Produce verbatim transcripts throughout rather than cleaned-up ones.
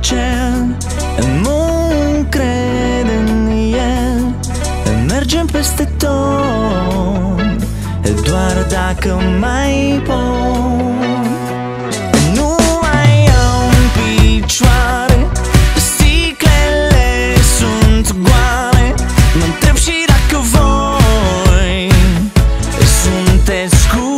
cer, nu cred în el. Mergem peste tot, doar dacă mai pot. Nu mai au în picioare, sticlele sunt goale. Mă întreb și dacă voi sunteți cu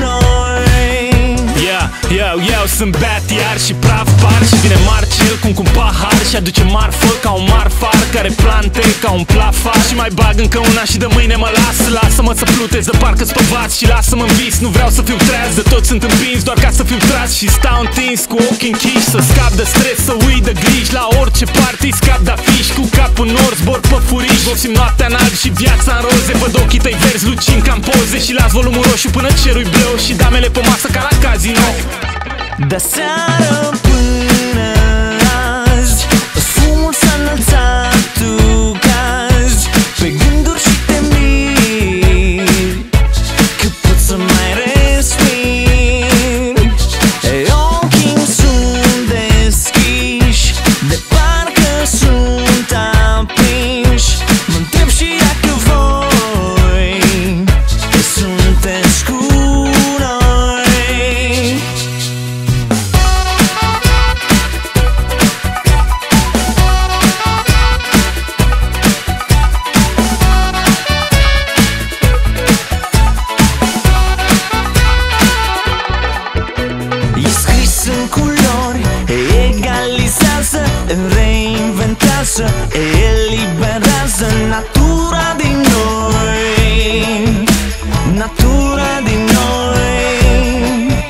noi. Eu, eu, eu sunt bat, iar și praf par. Și vine Marcel cum cu un pahar și aduce marfă ca un marfar, care plante ca un plafar. Și mai bag încă una și de mâine mă las. Lasă-mă să plutez de parcă-s pe vas și lasă-mă în vis. Nu vreau să fiu treaz, de toți sunt împins doar ca să fiu tras. Și stau întins cu ochii închiși, să scap de stres, să uit de griji. La orice party scap de afiș, cu capul în nor, zbor pe furiș. Vopsim noaptea în alb și viața în roze, văd ochii tăi verzi lucind ca în poze. Și las volumul roșu până cerul-i bleu și damele pe masă ca la casino. De seară până azi, fumul s-a înălțat, tu cazi pe gânduri și te miri că pot să mai respiri. Ochii îmi sunt deschiși, de parcă sunt aprinși. Mă întreb și dacă voi sunteți cu noi. Reinventează, eliberează natura din noi, natura din noi.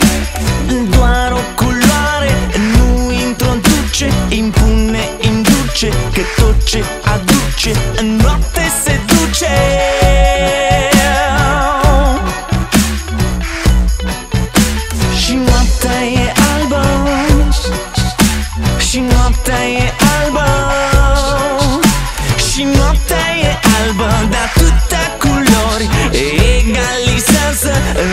Doar o culoare nu introduce, impune, induce, că tot ce aduce în noapte se duce. Și noaptea e albă, și noaptea e albă, și noaptea e albă, de atâtea culori. Egalizează,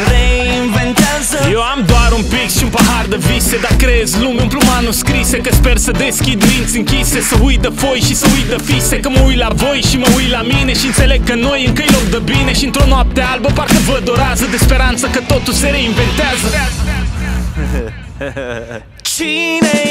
reinventează. Eu am doar un pic și un pahar de vise, dar creez lume, umplu manuscrise. Că sper să deschid minți închise, să uit de foi și să uit de fise. Că mă uit la voi și mă uit la mine și înțeleg că noi încă-i loc de bine. Și într-o noapte albă parcă văd o rază de speranță că totul se reinventează. Cine